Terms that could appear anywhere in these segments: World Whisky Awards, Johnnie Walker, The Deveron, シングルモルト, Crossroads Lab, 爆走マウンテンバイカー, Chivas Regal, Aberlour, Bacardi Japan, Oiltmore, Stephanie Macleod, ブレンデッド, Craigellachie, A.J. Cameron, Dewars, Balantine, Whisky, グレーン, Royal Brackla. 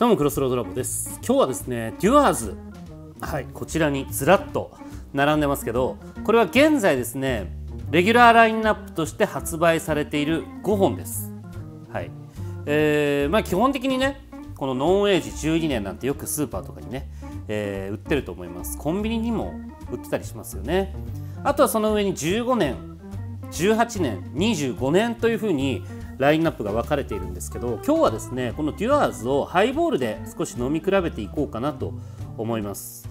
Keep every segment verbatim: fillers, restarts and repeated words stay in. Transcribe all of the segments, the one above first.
どうもクロスロードラボです。今日はですねデュアーズ、はい、こちらにずらっと並んでますけど、これは現在ですねレギュラーラインナップとして発売されているごほんです。はいえーまあ、基本的にねこのノンエイジじゅうにねんなんてよくスーパーとかにね、えー、売ってると思います。コンビニにも売ってたりしますよね。あとはその上にじゅうごねんじゅうはちねんにじゅうごねんというふうにラインナップが分かれているんですけど、今日はですねこのデュアーズをハイボールで少し飲み比べていこうかなと思います。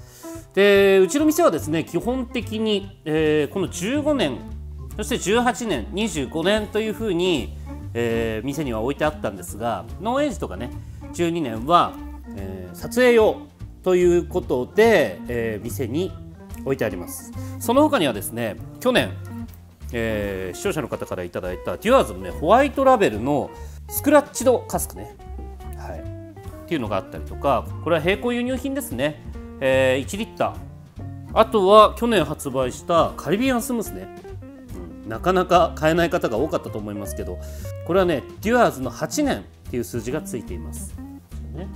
でうちの店はですね基本的に、えー、このじゅうごねんそしてじゅうはちねんにじゅうごねんというふうに、えー、店には置いてあったんですが、ノンエイジとかねじゅうにねんは、えー、撮影用ということで、えー、店に置いてあります。その他にはですね去年えー、視聴者の方からいただいたデュアーズの、ね、ホワイトラベルのスクラッチドカスクね、はい、っていうのがあったりとか、これは並行輸入品ですね、えー、いちリッター、あとは去年発売したカリビアンスムースね、うん、なかなか買えない方が多かったと思いますけど、これはねデュアーズのはちねんっていう数字がついています、ね、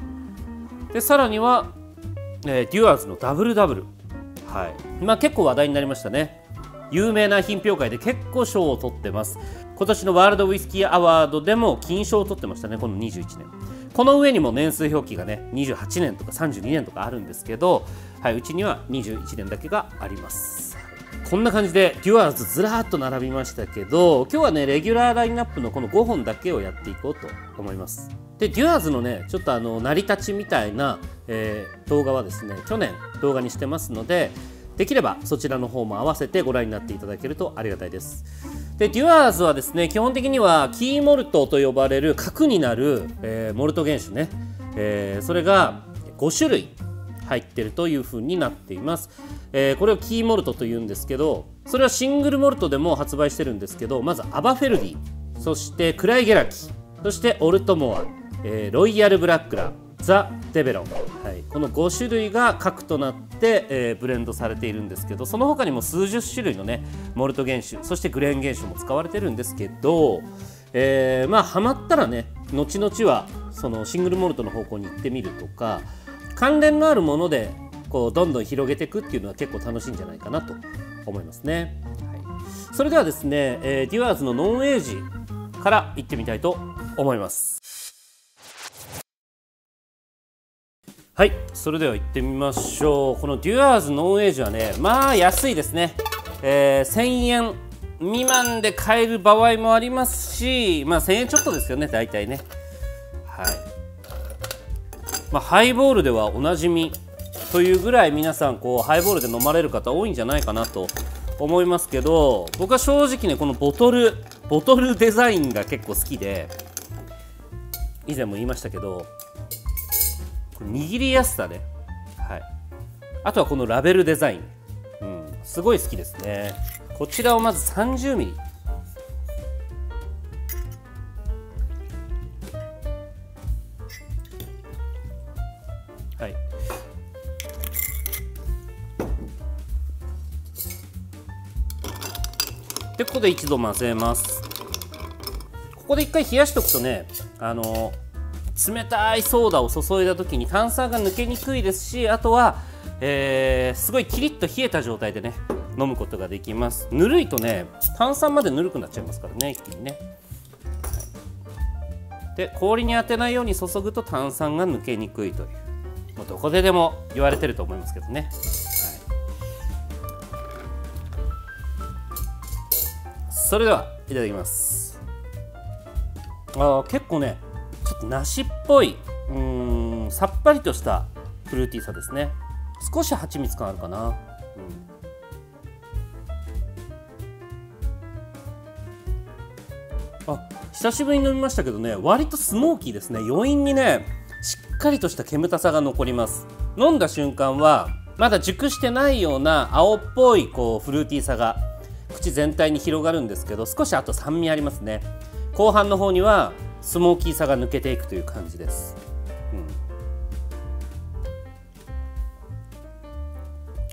でさらには、えー、デュアーズのダブルダブル、はいまあ、結構話題になりましたね。有名な品評会で結構賞を取ってます。今年のワールドウイスキーアワードでも金賞を取ってましたね。このにじゅういちねん、この上にも年数表記がねにじゅうはちねんとかさんじゅうにねんとかあるんですけど、はい、うちにはにじゅういちねんだけがあります。こんな感じでデュアーズずらーっと並びましたけど、今日はねレギュラーラインナップのこのごほんだけをやっていこうと思います。でデュアーズのねちょっとあの成り立ちみたいな、えー、動画はですね去年動画にしてますので、できればそちらの方も合わせてご覧になっていただけるとありがたいです。で、デュアーズはですね、基本的にはキーモルトと呼ばれる核になる、えー、モルト原酒ね、えー、それがごしゅるい入ってるというふうになっています、えー。これをキーモルトというんですけど、それはシングルモルトでも発売してるんですけど、まずアバフェルディ、そしてクライゲラキ、そしてオルトモア、えー、ロイヤルブラックラ、ザ・デベロン、はい、このごしゅるいが核となって、えー、ブレンドされているんですけど、その他にも数十種類のねモルト原酒そしてグレーン原酒も使われてるんですけど、えー、まあハマったらね後々はそのシングルモルトの方向に行ってみるとか、関連のあるものでこうどんどん広げていくっていうのは結構楽しいんじゃないかなと思いますね、はい、それではですね、えー、デュアーズのノンエイジから行ってみたいと思います。はい、それでは行ってみましょう。このデュアーズノンエイジはねまあ安いですね、えー、せんえん未満で買える場合もありますし、まあせんえんちょっとですよね大体ね、はいまあ、ハイボールではおなじみというぐらい皆さんこうハイボールで飲まれる方多いんじゃないかなと思いますけど、僕は正直ねこのボトルボトルデザインが結構好きで、以前も言いましたけど握りやすさね、はい、あとはこのラベルデザイン、うん、すごい好きですね。こちらをまず さんじゅうミリ、 はいでここで一度混ぜます。ここで一回冷やしておくとねあの冷たいソーダを注いだ時に炭酸が抜けにくいですし、あとは、えー、すごいキリッと冷えた状態でね飲むことができます。ぬるいとね炭酸までぬるくなっちゃいますからね一気にね。で氷に当てないように注ぐと炭酸が抜けにくいという、もうどこででも言われてると思いますけどね、はい、それではいただきます。あ結構ね梨っぽい、うーんさっぱりとしたフルーティーさですね。少し蜂蜜感あるかな、うん、あ久しぶりに飲みましたけどね割とスモーキーですね。余韻にねしっかりとした煙たさが残ります。飲んだ瞬間はまだ熟してないような青っぽいこうフルーティーさが口全体に広がるんですけど、少しあと酸味ありますね。後半の方にはスモーキーさが抜けていくという感じです、うん、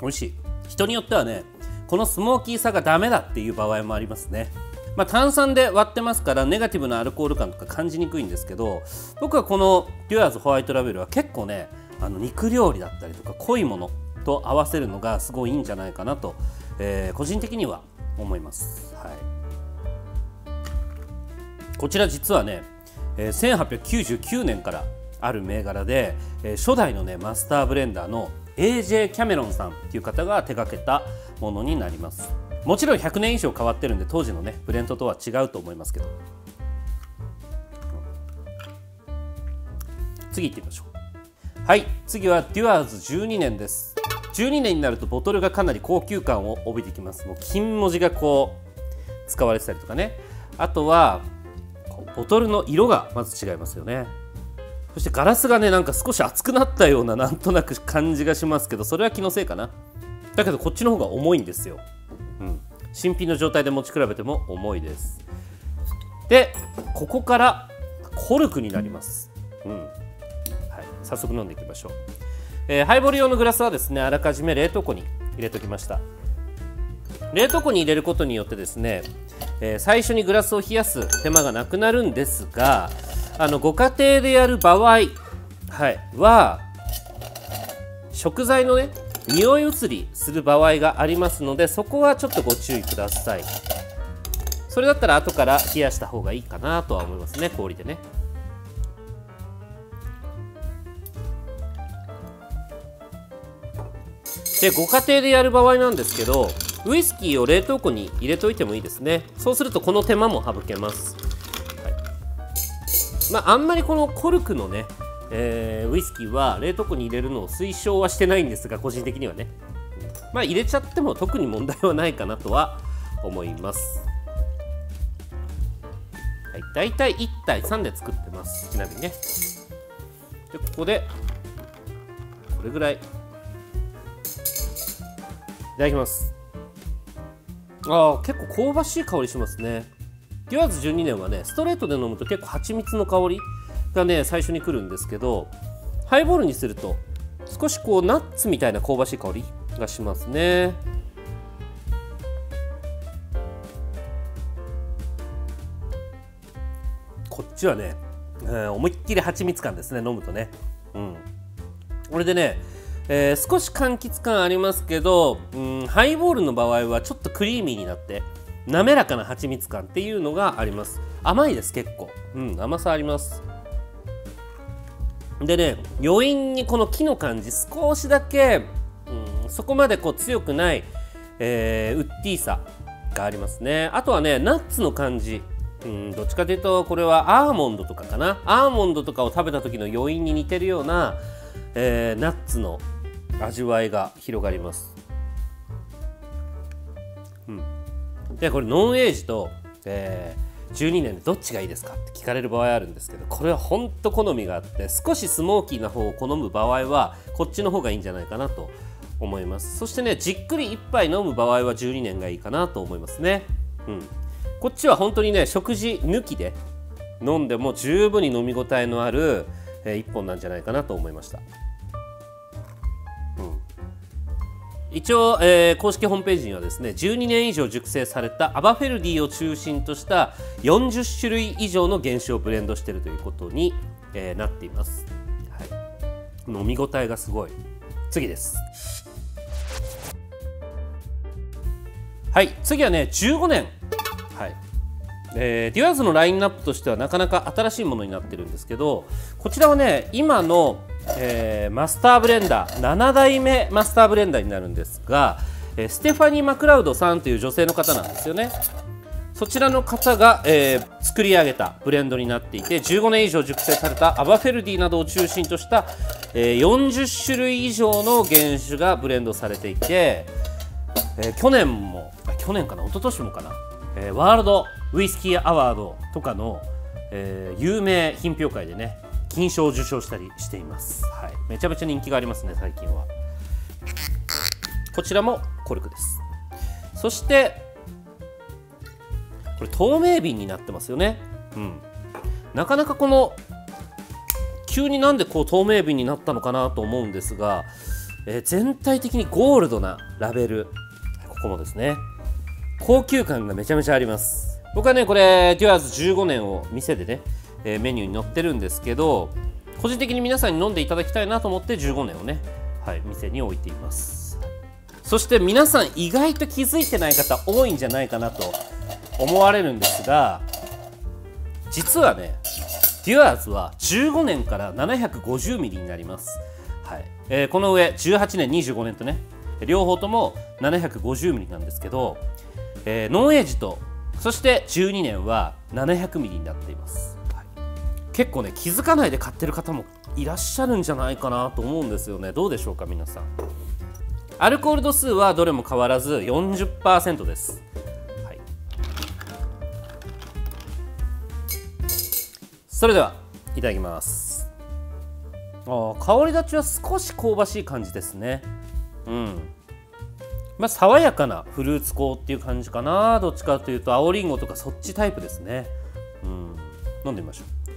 美味しい。人によってはねこのスモーキーさがダメだっていう場合もありますね。まあ、炭酸で割ってますからネガティブなアルコール感とか感じにくいんですけど、僕はこのピュアーズホワイトラベルは結構ね、あの肉料理だったりとか濃いものと合わせるのがすごいいいんじゃないかなと、えー、個人的には思います、はい、こちら実はねせんはっぴゃくきゅうじゅうきゅうねんからある銘柄で、初代のねマスターブレンダーの エージェー キャメロンさんっていう方が手掛けたものになります。もちろんひゃくねん以上変わってるんで当時のねブレンドとは違うと思いますけど、次いってみましょう。はい、次はデュアーズじゅうにねんです。じゅうにねんになるとボトルがかなり高級感を帯びてきます。もう金文字がこう使われてたりとかね、あとはボトルの色がまず違いますよね。そしてガラスがねなんか少し厚くなったようななんとなく感じがしますけど、それは気のせいかな。だけどこっちの方が重いんですよ、うん、新品の状態で持ち比べても重いです。でここからコルクになります、うんはい、早速飲んでいきましょう、えー、ハイボール用のグラスはですねあらかじめ冷凍庫に入れておきました。冷凍庫に入れることによってですね、えー、最初にグラスを冷やす手間がなくなるんですが、あのご家庭でやる場合、はい、は食材のね匂い移りする場合がありますので、そこはちょっとご注意ください。それだったら後から冷やした方がいいかなとは思いますね、氷でね。でご家庭でやる場合なんですけど、ウイスキーを冷凍庫に入れといてもいいですね。そうするとこの手間も省けます。まあ、あんまりこのコルクのね、えー、ウイスキーは冷凍庫に入れるのを推奨はしてないんですが、個人的にはね、まあ、入れちゃっても特に問題はないかなとは思います、はい、だいたいいちたいさんで作ってます。ちなみにね、でここでこれぐらいいただきます。あー、結構香ばしい香りしますね。デュアーズじゅうにねんはねストレートで飲むと結構蜂蜜の香りがね最初にくるんですけど、ハイボールにすると少しこうナッツみたいな香ばしい香りがしますね。こっちはね、えー、思いっきり蜂蜜感ですね、飲むとね。うん、これでね、えー、少し柑橘感ありますけど、うん、ハイボールの場合はちょっとクリーミーになって滑らかな蜂蜜感っていうのがあります。甘いです、結構、うん、甘さあります。でね、余韻にこの木の感じ少しだけ、うん、そこまでこう強くない、えー、ウッディーさがありますね。あとはねナッツの感じ、うん、どっちかというとこれはアーモンドとかかな。アーモンドとかを食べた時の余韻に似てるような、えー、ナッツの味わいが広がります。でこれノンエイジと、えー、じゅうにねんでどっちがいいですかって聞かれる場合あるんですけど、これは本当好みがあって、少しスモーキーな方を好む場合はこっちの方がいいんじゃないかなと思います。そしてねじっくりいっぱい飲む場合はじゅうにねんがいいかなと思いますね、うん、こっちは本当にね食事抜きで飲んでも十分に飲み応えのある、えー、いっぽんなんじゃないかなと思いました。一応、えー、公式ホームページにはですねじゅうにねん以上熟成されたアバフェルディを中心としたよんじゅっしゅるい以上の原酒をブレンドしているということに、えー、なっています、はい、飲み応えがすごい。次です。はい、次はねじゅうごねん、はいえー、デュアーズのラインナップとしてはなかなか新しいものになってるんですけど、こちらはね今のえー、マスターブレンダーななだいめマスターブレンダーになるんですが、えー、ステファニー・マクラウドさんという女性の方なんですよね。そちらの方が、えー、作り上げたブレンドになっていて、じゅうごねん以上熟成されたアバフェルディなどを中心とした、えー、よんじゅっしゅるい以上の原酒がブレンドされていて、えー、去年も去年かな一昨年もかな、えー、ワールドウイスキーアワードとかの、えー、有名品評会でね金賞を受賞したりしています、はい、めちゃめちゃ人気がありますね最近は。こちらもコルクです。そしてこれ透明瓶になってますよね、うん、なかなかこの急になんでこう透明瓶になったのかなと思うんですが、えー、全体的にゴールドなラベル、ここもですね高級感がめちゃめちゃあります。僕はねこれデュアーズじゅうごねんを店でね、えー、メニューに載ってるんですけど、個人的に皆さんに飲んでいただきたいなと思ってじゅうごねんをね、はい、店に置いています。そして皆さん意外と気づいてない方多いんじゃないかなと思われるんですが、実はねデュアーズはじゅうごねんからななひゃくごじゅうミリになります。はい、えー、この上じゅうはちねんにじゅうごねんとね両方ともななひゃくごじゅうミリなんですけど、えー、ノンエイジとそしてじゅうにねんはななひゃくミリになっています。はい、結構ね気づかないで買ってる方もいらっしゃるんじゃないかなと思うんですよね。どうでしょうか皆さん。アルコール度数はどれも変わらず よんじゅっパーセント です。はい、それではいただきます。あ、香り立ちは少し香ばしい感じですね。うん、まあ、爽やかなフルーツ香っていう感じかな。どっちかというと青りんごとかそっちタイプですね。うん、飲んでみましょ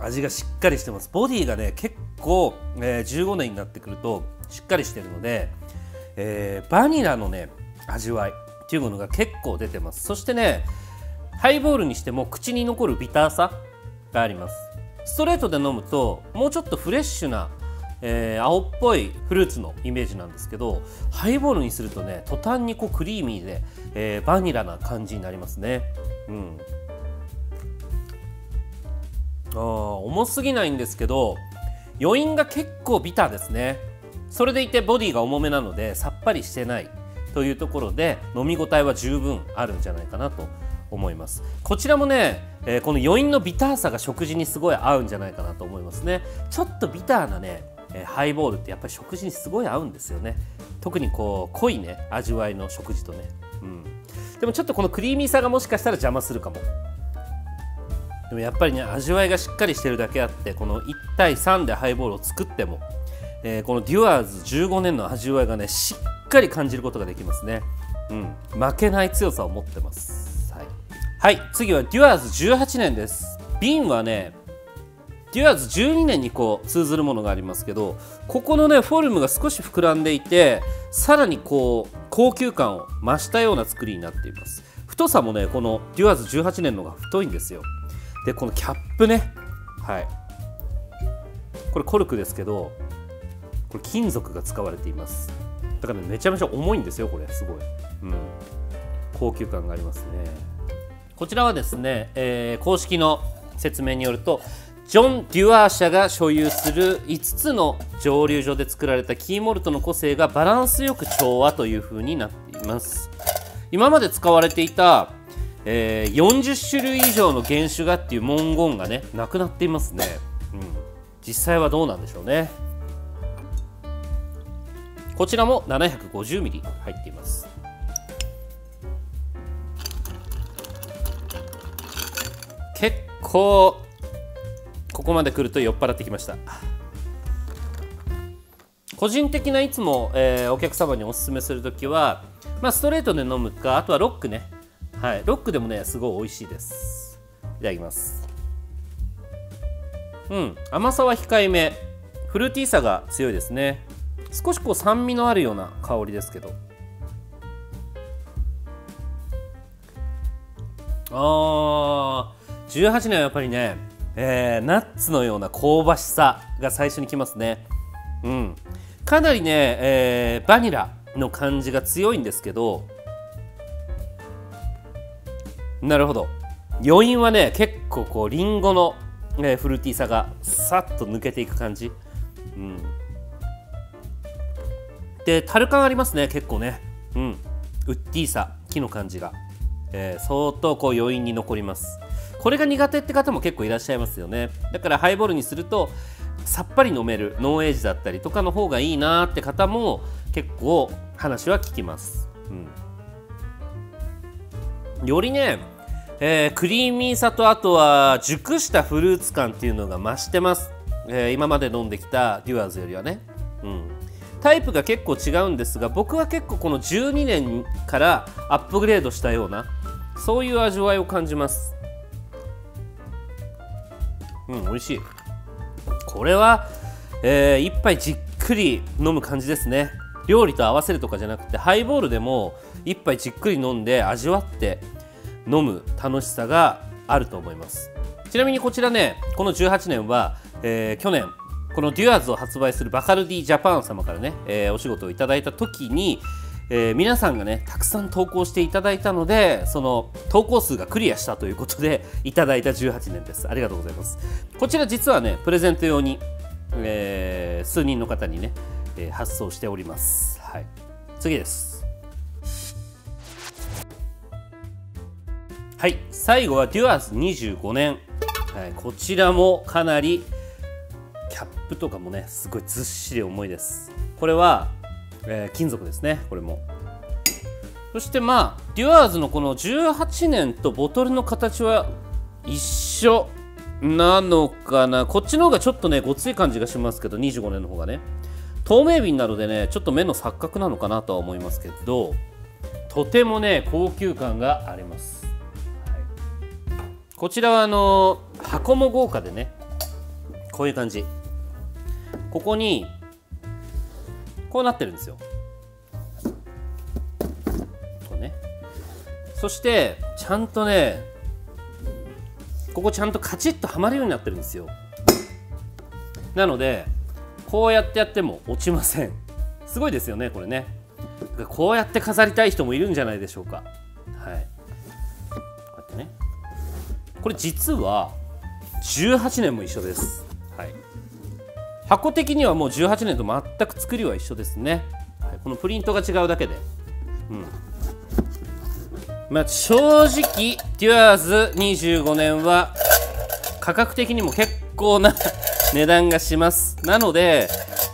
う。味がしっかりしてます。ボディがね結構、えー、じゅうごねんになってくるとしっかりしてるので、えー、バニラのね味わいっていうものが結構出てます。そしてねハイボールにしても口に残るビターさがあります。ストレートで飲むともうちょっとフレッシュな、えー、青っぽいフルーツのイメージなんですけど、ハイボールにするとね途端にこうクリーミーで、えー、バニラな感じになりますね。うん、あ重すぎないんですけど余韻が結構ビターですね。それでいてボディが重めなのでさっぱりしてないというところで飲み応えは十分あるんじゃないかなと思います。こちらもね、えー、この余韻のビターさが食事にすごい合うんじゃないかなと思いますね。ちょっとビターなね、えー、ハイボールってやっぱり食事にすごい合うんですよね。特にこう濃いね味わいの食事とね、うん、でもちょっとこのクリーミーさがもしかしたら邪魔するかも。でもやっぱりね味わいがしっかりしてるだけあって、このいちたいさんでハイボールを作っても、えー、このデュアーズじゅうごねんの味わいがねしっかり感じることができますね。うん、負けない強さを持ってます。はい、次はデュアーズじゅうはちねんです。瓶はねデュアーズじゅうにねんにこう通ずるものがありますけど、ここのねフォルムが少し膨らんでいてさらにこう高級感を増したような作りになっています。太さもねこのデュアーズじゅうはちねんの方が太いんですよ。でこのキャップね、はい、これコルクですけどこれ金属が使われています。だから、ね、めちゃめちゃ重いんですよこれすごい、うん、高級感がありますね。こちらはですね、えー、公式の説明によるとジョン・デュアー社が所有するいつつの蒸留所で作られたキーモルトの個性がバランスよく調和という風になっています。今まで使われていた、えー、よんじゅっしゅるい以上の原酒がっていう文言がねなくなっていますね。うん、実際はどうなんでしょうね。こちらも ななひゃくごじゅうミリ 入っています。結構ここまで来ると酔っ払ってきました。個人的ないつも、えー、お客様におすすめするときは、まあ、ストレートで飲むかあとはロックね、はい、ロックでもねすごい美味しいです。いただきます。うん、甘さは控えめ、フルーティーさが強いですね。少しこう酸味のあるような香りですけど、あーじゅうはちねんはやっぱりね、えー、ナッツのような香ばしさが最初にきますね。うん、かなりね、えー、バニラの感じが強いんですけど、なるほど余韻はね結構こうリンゴの、えー、フルーティーさがさっと抜けていく感じ、うん、で樽感ありますね結構ね、うん、ウッディーさ木の感じが、えー、相当こう余韻に残ります。これが苦手って方も結構いらっしゃいますよね。だからハイボールにするとさっぱり飲めるノンエイジだったりとかの方がいいなって方も結構話は聞きます。うん、よりね、えー、クリーミーさとあとは熟したフルーツ感っていうのが増してます。えー、今まで飲んできたデュアーズよりはね、うん、タイプが結構違うんですが、僕は結構このじゅうにねんからアップグレードしたようなそういう味わいを感じます。うん、美味しい。これは、えー、一杯じっくり飲む感じですね。料理と合わせるとかじゃなくて、ハイボールでも一杯じっくり飲んで味わって飲む楽しさがあると思います。ちなみにこちらね、このじゅうはちねんは、えー、去年このデュアーズを発売するバカルディジャパン様からね、えー、お仕事をいただいた時に、えー、皆さんがねたくさん投稿していただいたので、その投稿数がクリアしたということでいただいたじゅうはちねんです。ありがとうございます。こちら実はねプレゼント用に、えー、数人の方にね、えー、発送しております。はい、次です。はい、最後はデュアーズにじゅうごねん、はい、こちらもかなりキャップとかもねすごいずっしり重いです。これは、えー、金属ですね。これもそしてまあデュアーズのこのじゅうはちねんとボトルの形は一緒なのかな。こっちの方がちょっとねごつい感じがしますけど、にじゅうごねんの方がね透明瓶なのでねちょっと目の錯覚なのかなとは思いますけど、とてもね高級感があります、はい、こちらはあのー、箱も豪華でねこういう感じ、ここにこうなってるんですよ。こうね。そしてちゃんとねここちゃんとカチッとはまるようになってるんですよ。なのでこうやってやっても落ちません。すごいですよねこれね。こうやって飾りたい人もいるんじゃないでしょうか。はい。こうやってね。これ実はじゅうはちねんも一緒です。はい。箱的にはもうじゅうはちねんと全く作りは一緒ですね、はい、このプリントが違うだけで、うん、まあ正直デュアーズにじゅうごねんは価格的にも結構な値段がします。なので、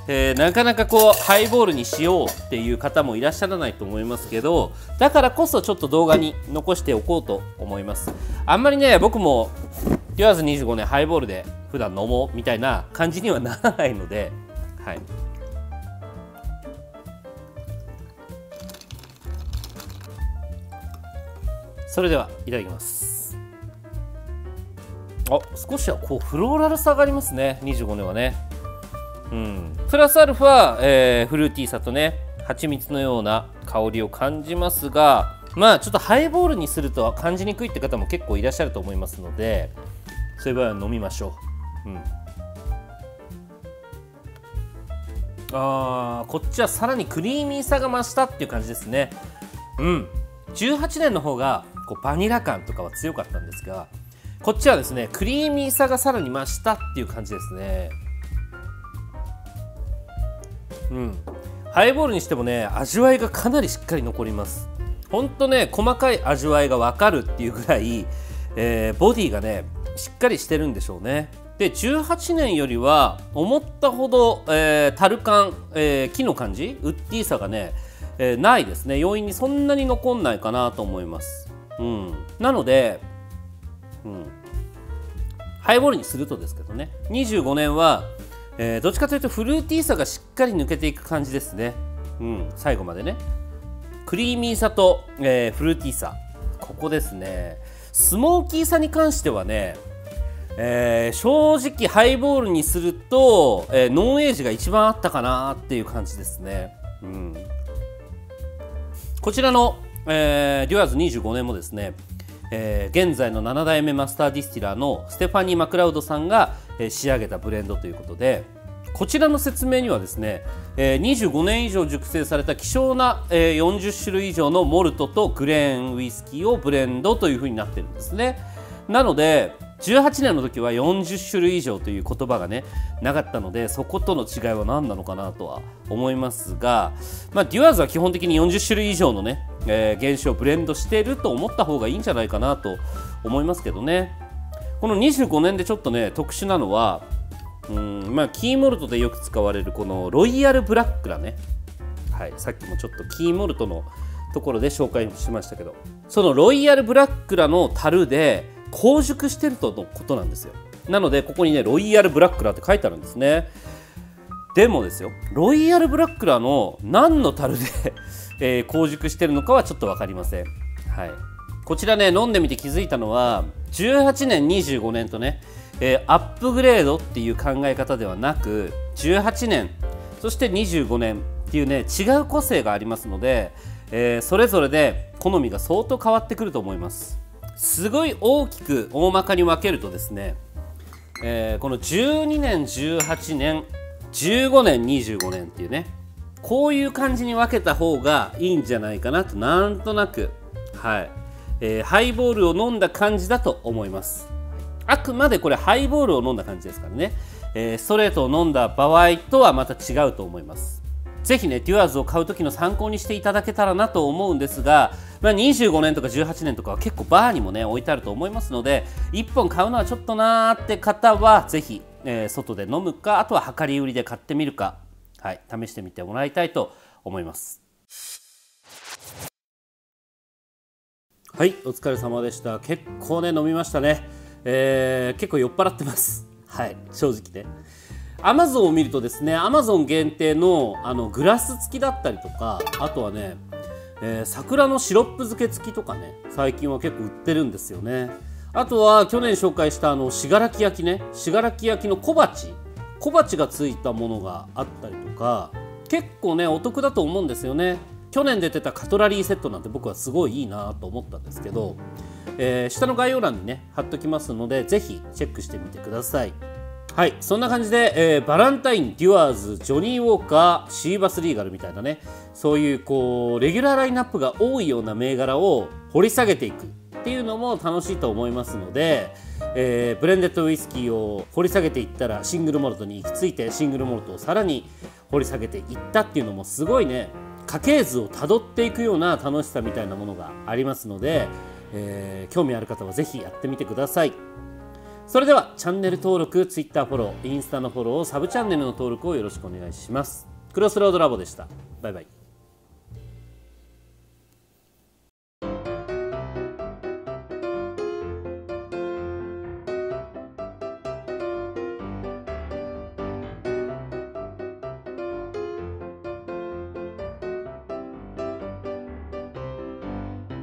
えー、なかなかこうハイボールにしようっていう方もいらっしゃらないと思いますけど、だからこそちょっと動画に残しておこうと思います。あんまりね僕もデュアーズにじゅうごねんハイボールで普段飲もうみたいな感じにはならないので、はい、それではいただきます。あ、少しはこうフローラルさがありますねにじゅうごねんはね、うん、プラスアルファ、えー、フルーティーさとね蜂蜜のような香りを感じますが、まあちょっとハイボールにするとは感じにくいって方も結構いらっしゃると思いますので、そういう場合は飲みましょう。うん、あー、こっちはさらにクリーミーさが増したっていう感じですね。うん、じゅうはちねんの方がこうバニラ感とかは強かったんですが、こっちはですねクリーミーさがさらに増したっていう感じですね。うん、ハイボールにしてもね味わいがかなりしっかり残ります。ほんとね細かい味わいが分かるっていうぐらい、えー、ボディがねしっかりしてるんでしょうね。でじゅうはちねんよりは思ったほど、えー、樽感、えー、木の感じウッディーさがね、えー、ないですね。要因にそんなに残んないかなと思います、うん、なので、うん、ハイボールにするとですけどねにじゅうごねんは、えー、どっちかというとフルーティーさがしっかり抜けていく感じですね、うん、最後までねクリーミーさと、えー、フルーティーさ、ここですね。スモーキーさに関してはね、えー、正直ハイボールにすると、えー、ノンエイジが一番あったかなっていう感じですね、うん、こちらの、えー、デュアーズにじゅうごねんもですね、えー、現在のななだいめマスターディスティラーのステファニー・マクラウドさんが、えー、仕上げたブレンドということで、こちらの説明にはですね、えー、にじゅうごねん以上熟成された希少な、えー、よんじゅっしゅるい以上のモルトとグレーンウイスキーをブレンドというふうになってるんですね。なのでじゅうはちねんの時はよんじゅっしゅるい以上という言葉がねなかったので、そことの違いは何なのかなとは思いますが、まあ、デュアーズは基本的によんじゅっしゅるい以上のね、えー、原酒をブレンドしていると思った方がいいんじゃないかなと思いますけどね。このにじゅうごねんでちょっとね特殊なのは、うんまあ、キーモルトでよく使われるこのロイヤルブラックだね、はい、さっきもちょっとキーモルトのところで紹介しましたけど、そのロイヤルブラックラの樽で硬熟してるとのことなんですよ。なのでここにねロイヤルブラックラって書いてあるんですね。でもですよ、ロイヤルブラックラの何の樽で、えー、硬熟してるのかはちょっと分かりません、はい、こちらね飲んでみて気づいたのはじゅうはちねんにじゅうごねんとね、えー、アップグレードっていう考え方ではなくじゅうはちねんそしてにじゅうごねんっていうね、違う個性がありますので、えー、それぞれで好みが相当変わってくると思います。すごい大きく大まかに分けるとですね、えー、このじゅうにねん、じゅうはちねん、じゅうごねん、にじゅうごねんっていうね、こういう感じに分けた方がいいんじゃないかなと、なんとなく、はい、えー、ハイボールを飲んだ感じだと思います。あくまでこれハイボールを飲んだ感じですからね、えー、ストレートを飲んだ場合とはまた違うと思います。ぜひね、デュアーズを買う時の参考にしていただけたらなと思うんですが、まあ、にじゅうごねんとかじゅうはちねんとかは結構バーにもね置いてあると思いますので、いっぽん買うのはちょっとなーって方はぜひ、えー、外で飲むか、あとは量り売りで買ってみるか、はい、試してみてもらいたいと思います。はい、お疲れ様でした。結構ね飲みましたね。えー、結構酔っ払ってます。はい、正直ね、アマゾンを見るとですね、アマゾン限定のあのグラス付きだったりとか、あとはね、えー、桜のシロップ漬け付きとかね、最近は結構売ってるんですよね。あとは去年紹介したあの信楽焼ね、信楽焼の小鉢小鉢がついたものがあったりとか、結構ねお得だと思うんですよね。去年出てたカトラリーセットなんて僕はすごいいいなと思ったんですけど、えー、下の概要欄にね貼っときますので、ぜひチェックしてみてください。はい、そんな感じで、えー、バランタイン、デュアーズ、ジョニー・ウォーカー、シーバス・リーガルみたいなね、そういうこうレギュラーラインナップが多いような銘柄を掘り下げていくっていうのも楽しいと思いますので、えー、ブレンデッドウイスキーを掘り下げていったらシングルモルトに行き着いて、シングルモルトをさらに掘り下げていったっていうのもすごいね、家系図をたどっていくような楽しさみたいなものがありますので、えー、興味ある方はぜひやってみてください。それではチャンネル登録、Twitter フォロー、インスタのフォロー、サブチャンネルの登録をよろしくお願いします。クロスロードラボでした。バイバイ。